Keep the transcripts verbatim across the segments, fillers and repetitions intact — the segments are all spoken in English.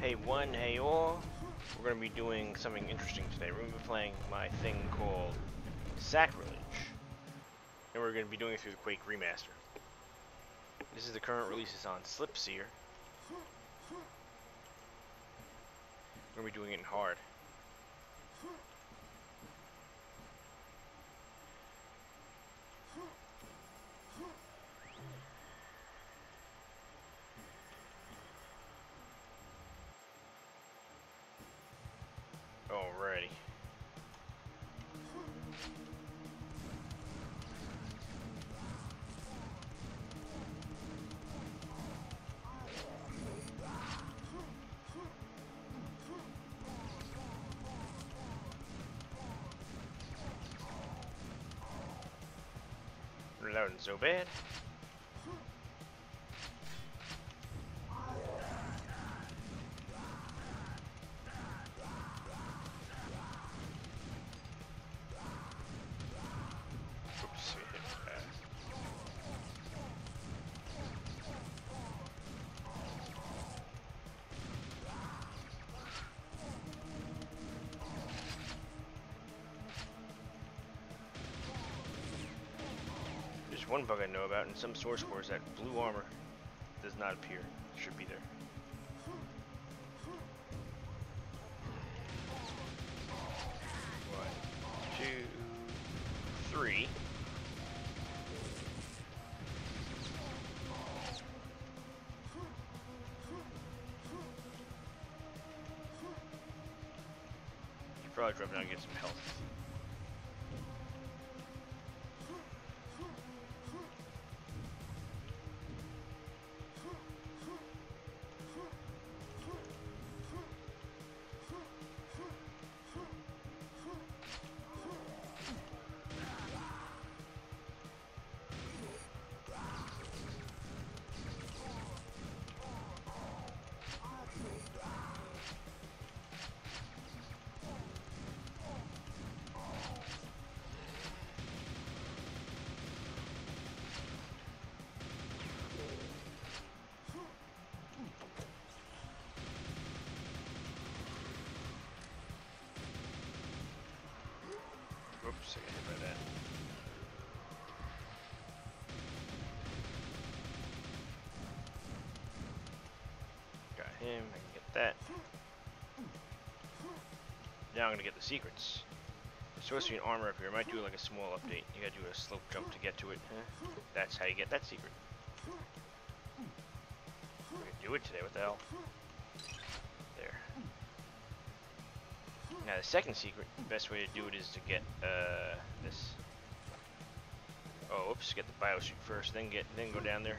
Hey one, hey all. We're going to be doing something interesting today. We're going to be playing my thing called Sacrilege. And we're going to be doing it through the Quake remaster. This is the current release. It's on Slipseer. We're going to be doing it in hard. Alrighty. That wasn't so bad. One bug I know about in some source code is that blue armor does not appear. It should be there. One, two, three. You probably drop down and get some health. Oops, I got hit by that. Got him, I can get that. Now I'm gonna get the secrets. There's supposed to be an armor up here. I might do like a small update. You gotta do a slope jump to get to it. Huh? That's how you get that secret. We're gonna do it today, what the hell? There. Now the second secret, the best way to do it is to get uh, this. Oh, oops! Get the biosuit first, then get, then go down there.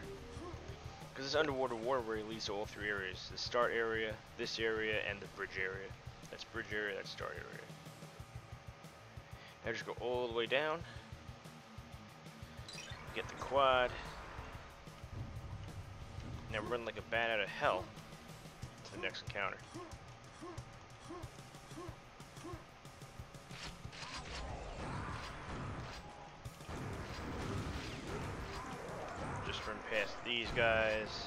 Because it's underwater water where you leads to all three areas: the start area, this area, and the bridge area. That's bridge area. That's start area. Now just go all the way down. Get the quad. Now run like a bat out of hell to the next encounter. Just run past these guys.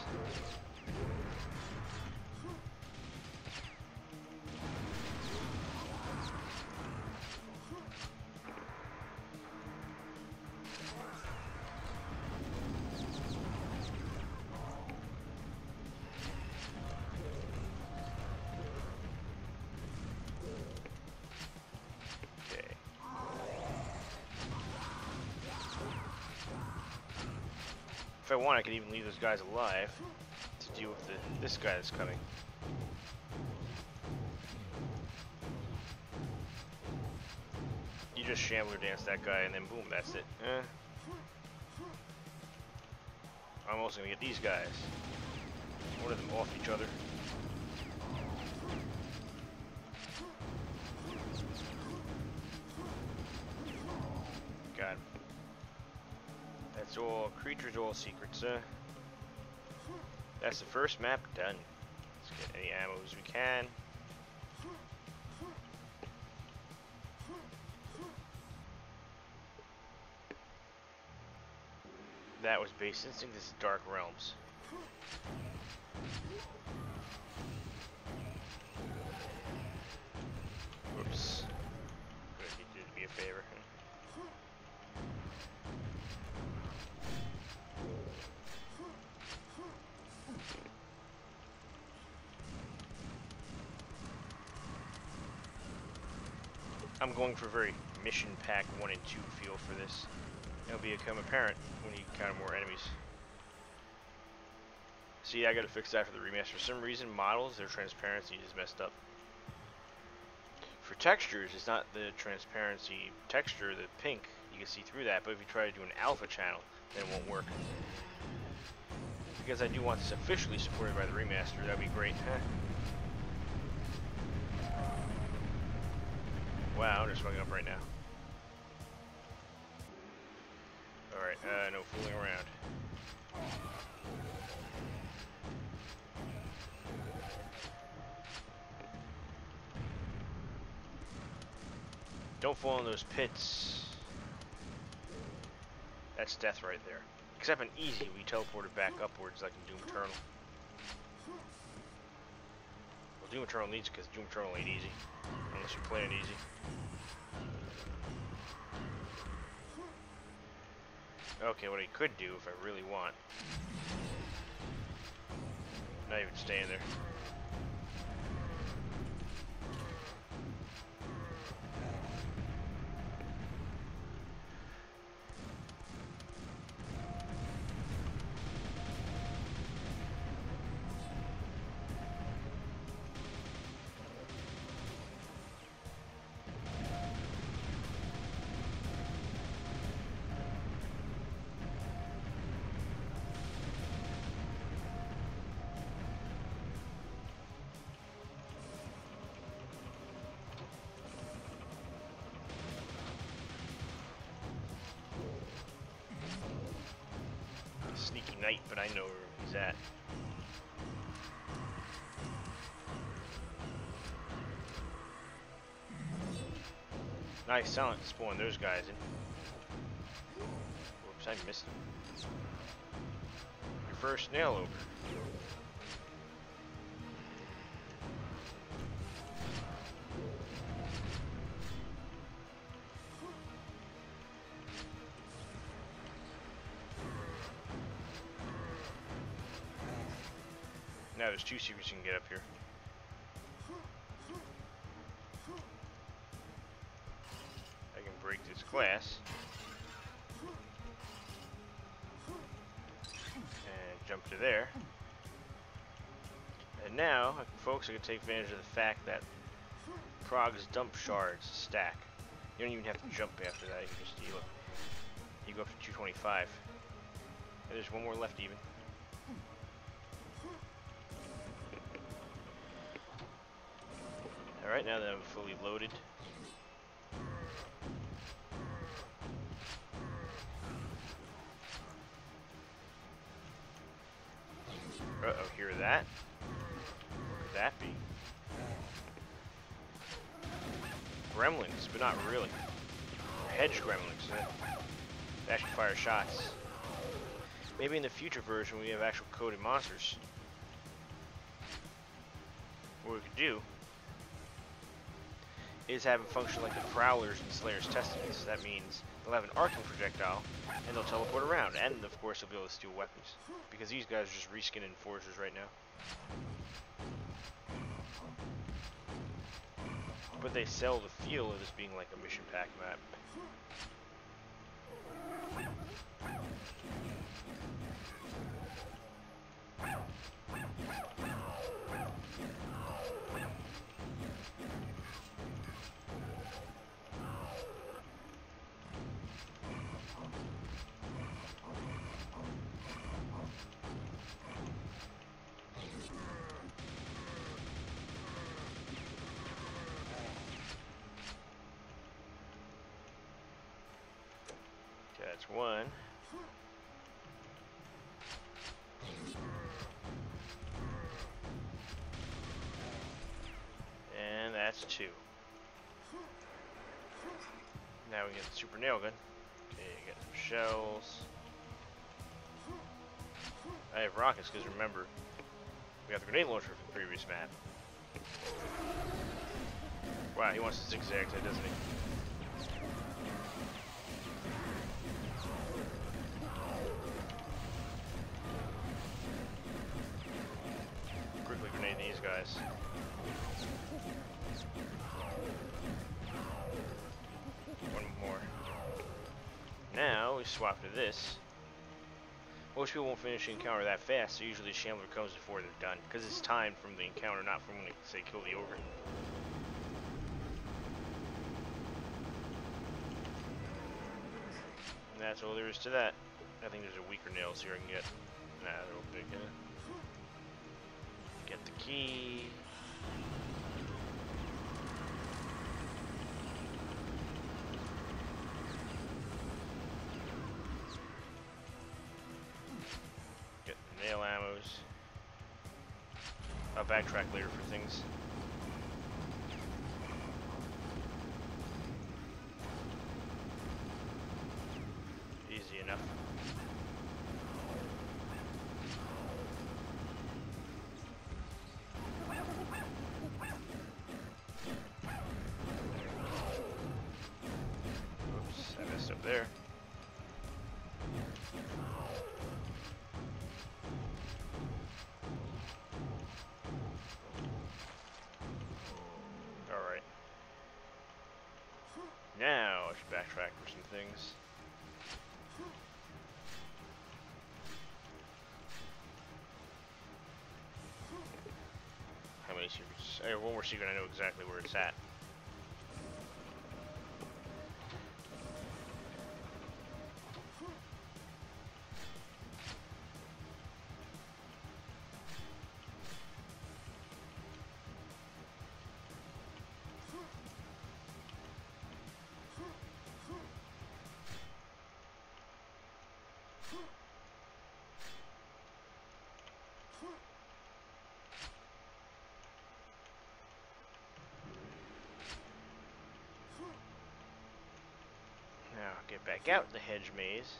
If I want, I could even leave those guys alive to deal with the, this guy that's coming. You just shambler dance that guy and then boom, that's it. Eh. I'm also gonna get these guys. One of them off each other. Got him. That's all creatures, all secrets. Uh, that's the first map done. Let's get any ammo as we can. That was base instinct. This is Dark Realms. I'm going for very Mission Pack one and two feel for this. It'll become apparent when you encounter more enemies. See, I gotta fix that for the remaster. For some reason, models, their transparency is messed up. For textures, it's not the transparency texture, the pink. You can see through that, but if you try to do an alpha channel, then it won't work. Because I do want this officially supported by the remaster, that'd be great. Huh? Wow, they're smoking up right now. Alright, uh, no fooling around. Don't fall in those pits. That's death right there. Except in easy, we teleported back upwards like in Doom Eternal. Well, Doom Eternal needs it because Doom Eternal ain't easy. Unless you're playing easy. Okay, what I could do if I really want. Not even staying there. Night, but I know where he's at. Nice silent spawn those guys in. Whoops, I missed him. Your first nail over. Now there's two secrets you can get up here. I can break this glass. And jump to there. And now, folks, I can take advantage of the fact that Prog's dump shards stack. You don't even have to jump after that, you can just deal it. You go up to two twenty-five. And there's one more left even. Alright, now that I'm fully loaded. Uh-oh, hear that? What could that be? Gremlins, but not really. Hedge gremlins, that they actually fire shots. Maybe in the future version we have actual coded monsters. What we could do is having function like the Prowlers and Slayer's Testaments. That means they'll have an arcing projectile, and they'll teleport around, and of course they'll be able to steal weapons. Because these guys are just reskinning foragers right now. But they sell the feel of this being like a mission pack map. That's one. And that's two. Now we get the super nail gun. Okay, got some shells. I have rockets because remember, we got the grenade launcher from the previous map. Wow, he wants to zigzag that, doesn't he? Guys. One more. Now we swap to this. Most people won't finish the encounter that fast, so usually the Shambler comes before they're done, because it's time from the encounter, not from when they say kill the ogre. And that's all there is to that. I think there's a weaker nails here I can get. Nah, they're all big, huh? Get the key. Get the nail ammos. I'll backtrack later for things. Easy enough. There. Alright. Now I should backtrack for some things. How many secrets? I have one more secret, I know exactly where it's at. Get back out the hedge maze.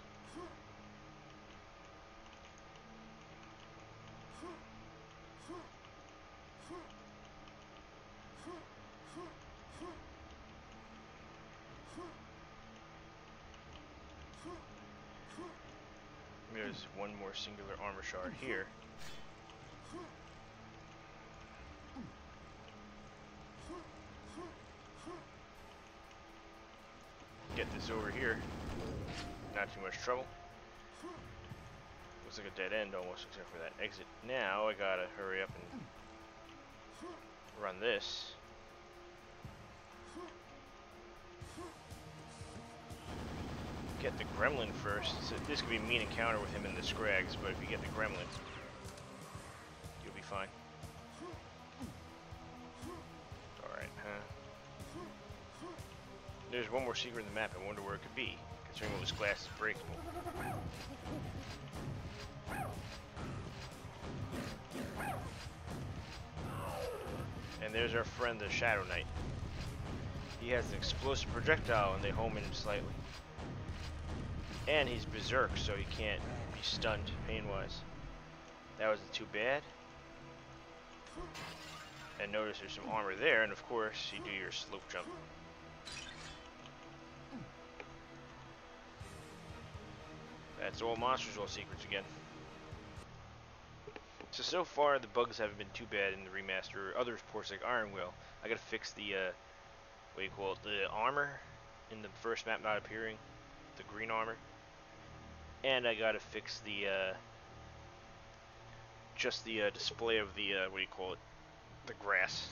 There's one more singular armor shard here. Get this over here. Not too much trouble. Looks like a dead end almost, except for that exit. Now I gotta hurry up and run this. Get the gremlin first. So this could be a mean encounter with him in the Scrags, but if you get the gremlin, you'll be fine. Alright, huh? There's one more secret in the map. I wonder where it could be, considering all this glass is breakable. And there's our friend, the Shadow Knight. He has an explosive projectile, and they home in him slightly. And he's berserk, so he can't be stunned pain-wise. That wasn't too bad. And notice there's some armor there, and of course, you do your slope jump. That's all monsters, all secrets again. So, so far the bugs haven't been too bad in the remaster. Others, of course, like Iron Will. I gotta fix the, uh, what do you call it, the armor in the first map not appearing. The green armor. And I gotta fix the, uh, just the, uh, display of the, uh, what do you call it, the grass.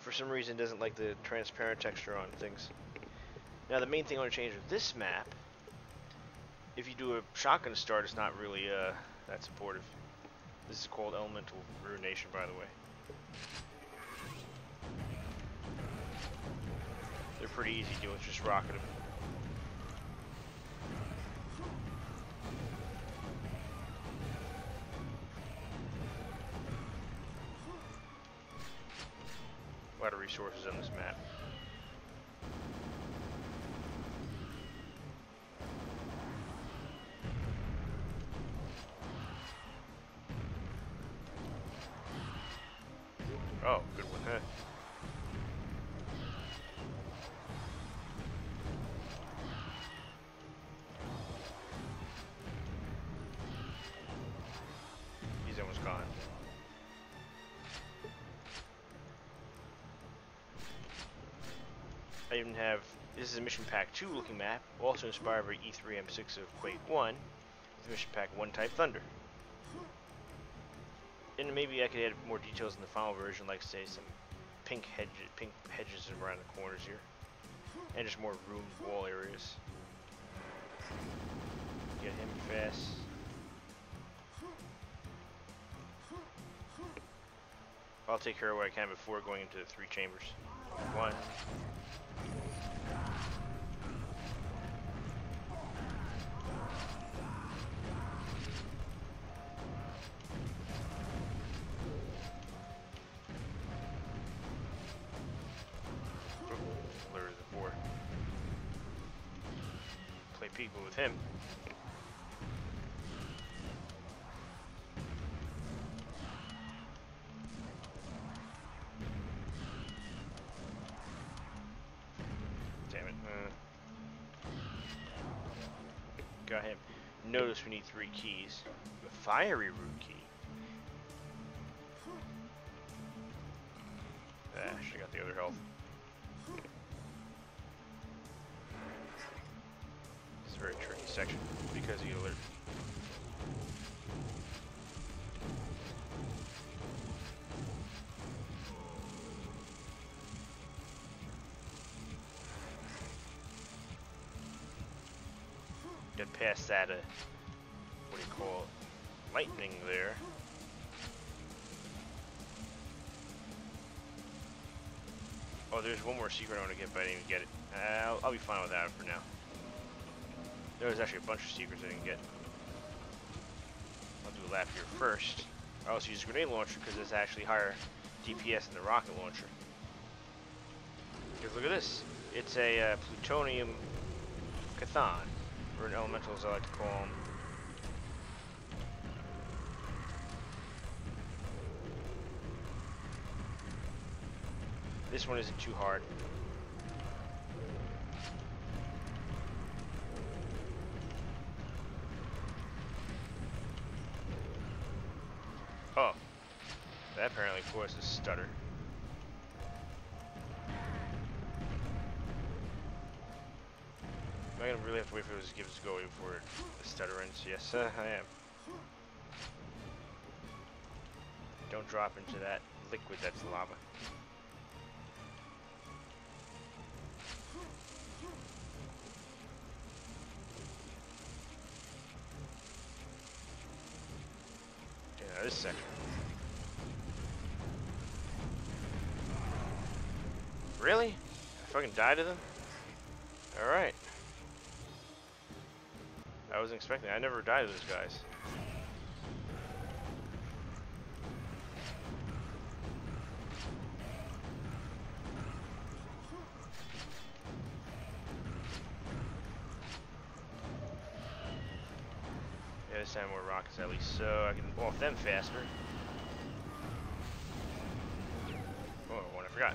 For some reason it doesn't like the transparent texture on things. Now the main thing I want to change with this map, if you do a shotgun start, it's not really uh, that supportive. This is called Elemental Ruination, by the way. They're pretty easy to do, it's just rocking them. A lot of resources on this map. Oh, good one, huh? He's almost gone. I even have, this is a Mission Pack two looking map, also inspired by E three M six of Quake one, with Mission Pack one type Thunder. And maybe I could add more details in the final version, like say some pink hedges, pink hedges around the corners here, and just more room wall areas. Get him fast. I'll take care of what I can before going into the three chambers. One. Lure the board. Play peekaboo with him. Got him. Notice we need three keys. The fiery root key. Ah, should have got the other health. It's a very tricky section because he alerted. Past that, uh, what do you call it? Lightning there. Oh, there's one more secret I want to get, but I didn't even get it. Uh, I'll, I'll be fine without it for now. There was actually a bunch of secrets I didn't get. I'll do a lap here first. I also use a grenade launcher because it's actually higher D P S than the rocket launcher. Because look at this. It's a uh, plutonium Kathan. Or elementals, I like to call them. This one isn't too hard. Oh, that apparently caused a stutter. I'm gonna really have to wait for those gifts to go before the stutter ends. Yes, uh, I am. Don't drop into that liquid that's lava. Yeah, this section. Really? I fucking died to them? Alright. I wasn't expecting it. I never died to those guys. Yeah, this time more rockets at least, so I can off them faster. Oh, one I forgot.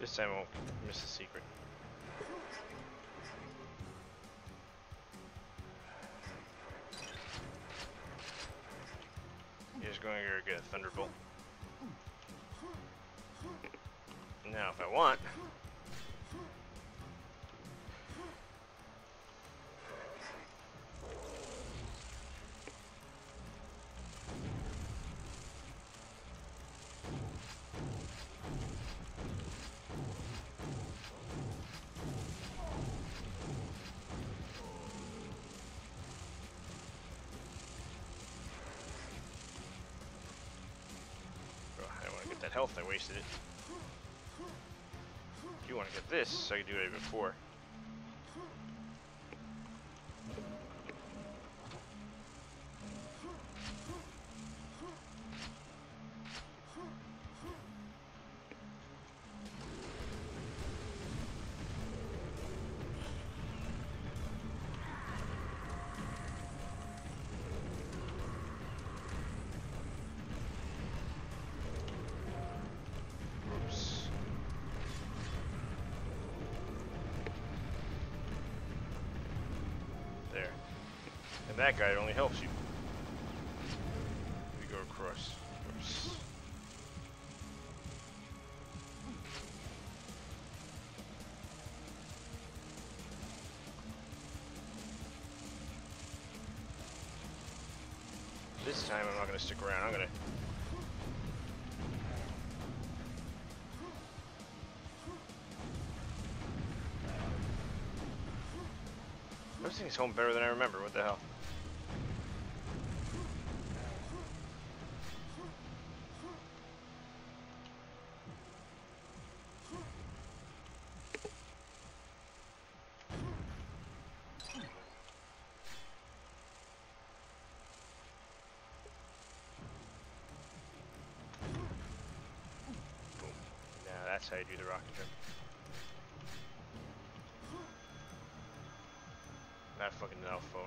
This time I won't miss the secret. You're just going to get a thunderbolt. Now if I want, that health, I wasted it. You want to get this, so I can do it before. that guy only helps you. We go across. Oops. This time I'm not going to stick around. I'm going to. This thing's home better than I remember. What the hell? Boom. Now that's how you do the rocket jump. That fucking cell phone.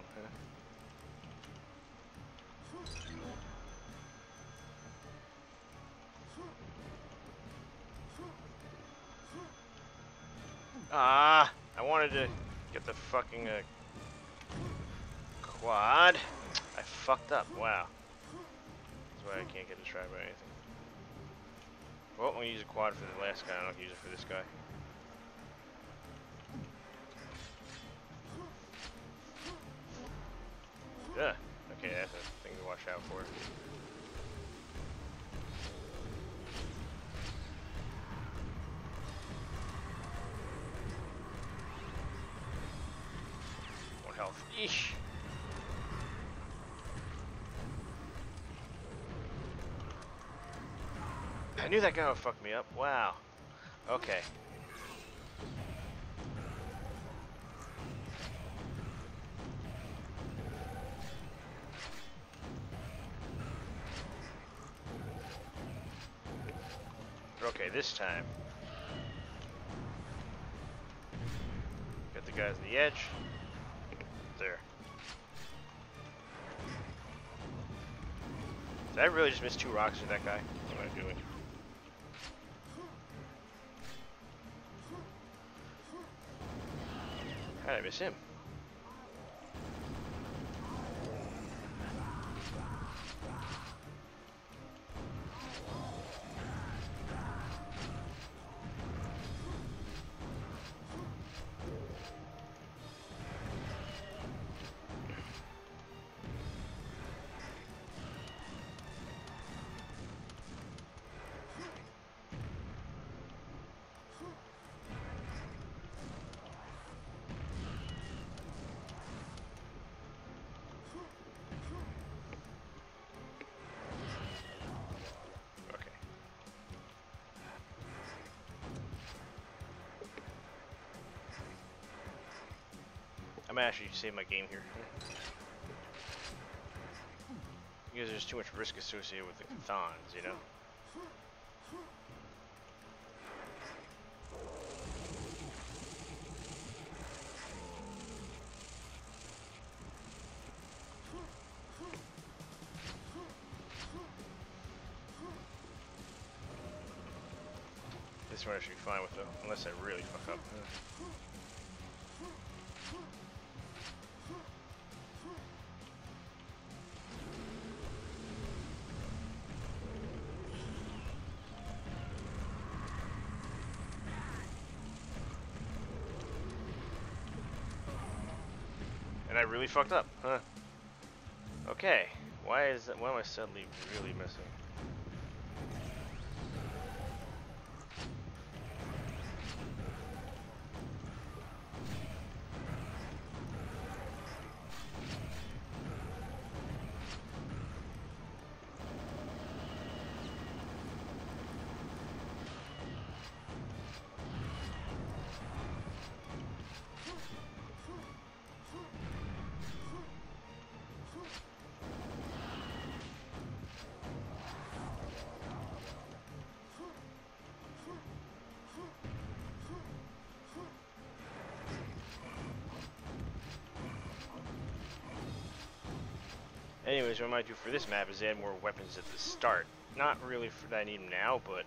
Ah, I wanted to get the fucking uh, quad. I fucked up. Wow. That's why I can't get distracted by anything. Well, I'm gonna use a quad for the last guy. I'm not gonna use it for this guy. Yeah. Okay, that's a thing to watch out for. One health. Eesh. I knew that guy would fuck me up. Wow. Okay. Okay, this time. Got the guys at the edge. There. Did I really just miss two rocks with that guy? What am I doing? How did I miss him? I'm gonna actually save my game here. Because there's too much risk associated with the Thons, you know? This one I should be fine with though, unless I really fuck up. I really fucked up, huh? Okay, why is that? Why am I suddenly really missing? Anyways, what I might do for this map is add more weapons at the start. Not really for that I need them now, but...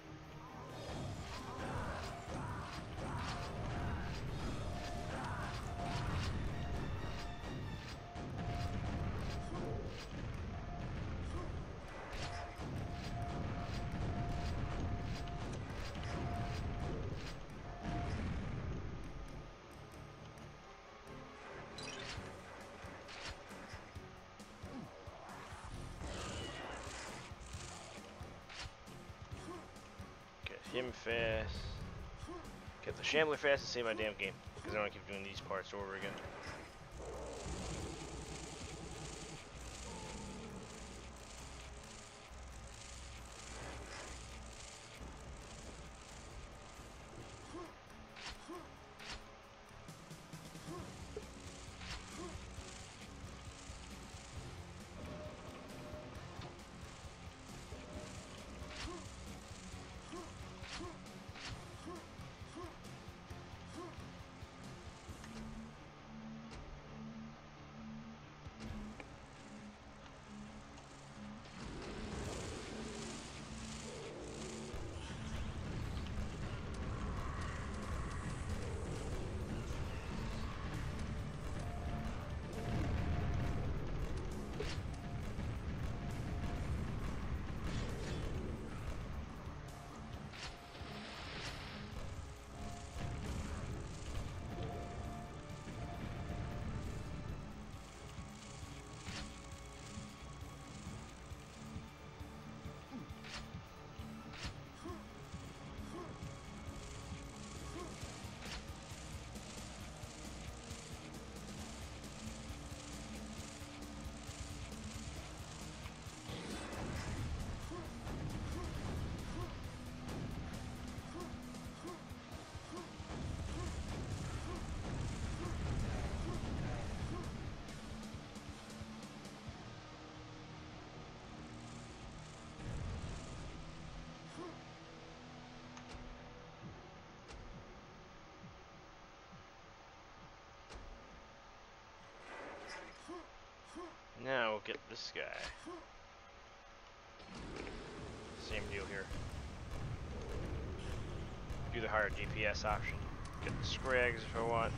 Game fast. Get the shambler fast to save my damn game, because I don't want to keep doing these parts over again. Now we'll get this guy. Same deal here. Do the higher D P S option. Get the Scrags if I want.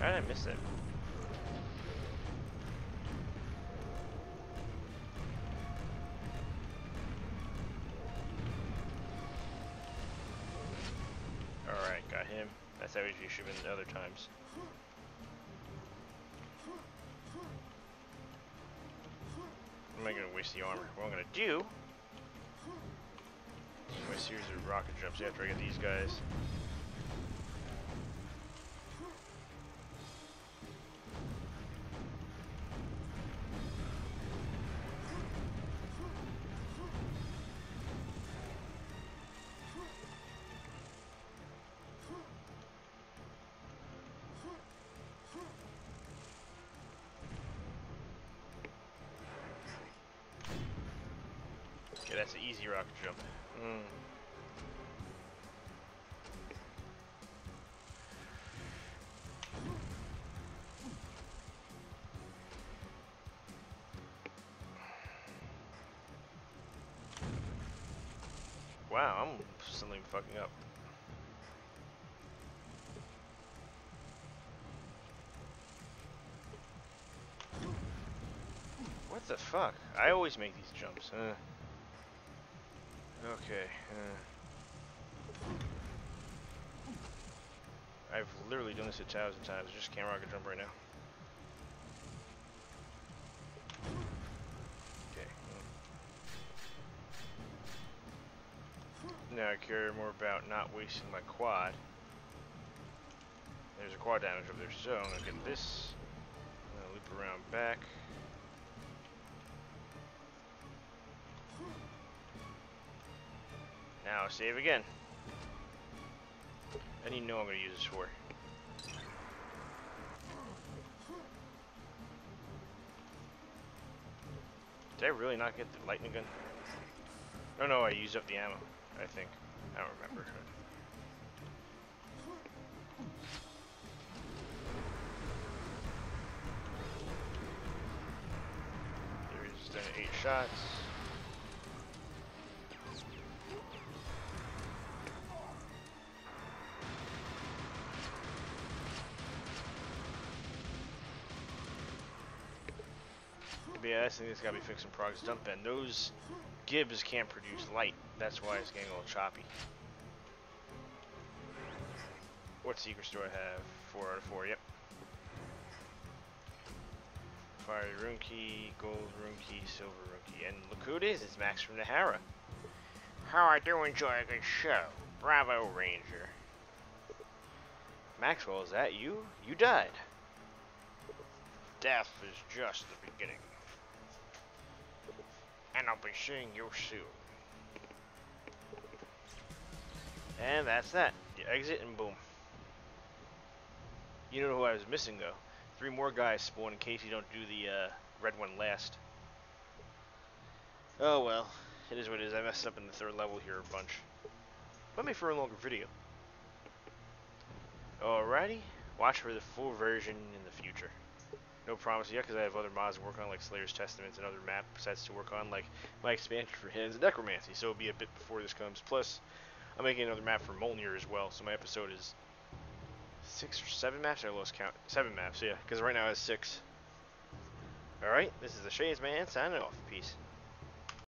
How did I miss it? You should have been other times. I'm not gonna waste the armor. What I'm gonna do is do my series of rocket jumps after I get these guys. That's an easy rock jump. Mm. Wow, I'm suddenly fucking up. What the fuck? I always make these jumps. Uh. Okay, uh, I've literally done this a thousand times, just can't rocket jump right now. Okay. Now I care more about not wasting my quad. There's a quad damage over there, so I'm gonna get this. I'm gonna loop around back. Now save again. I didn't know I'm going to use this for. Did I really not get the lightning gun? No, no, I used up the ammo, I think. I don't remember. There's then eight shots. Yeah, I think it's gotta be fixing Prog's dump bend. Those Gibbs can't produce light. That's why it's getting a little choppy. What secrets do I have? Four out of four, yep. fiery rune key, gold rune key, silver rune key, and look who it is, it's Max from Nahara. How I do enjoy a good show. Bravo, Ranger. Maxwell, is that you? You died. Death is just the beginning. And I'll be seeing you soon. And that's that. You exit and boom. You know who I was missing though. Three more guys spawn in case you don't do the uh, red one last. Oh well, it is what it is. I messed up in the third level here a bunch. But maybe for a longer video. Alrighty, watch for the full version in the future. No promise yet because I have other mods to work on like Slayer's Testaments and other map sets to work on like my expansion for Hands and Necromancy. So it'll be a bit before this comes. Plus, I'm making another map for Mjolnir as well. So my episode is six or seven maps? I lost count. Seven maps, yeah. Because right now it's six. Alright, this is the Shades Man signing off. Peace.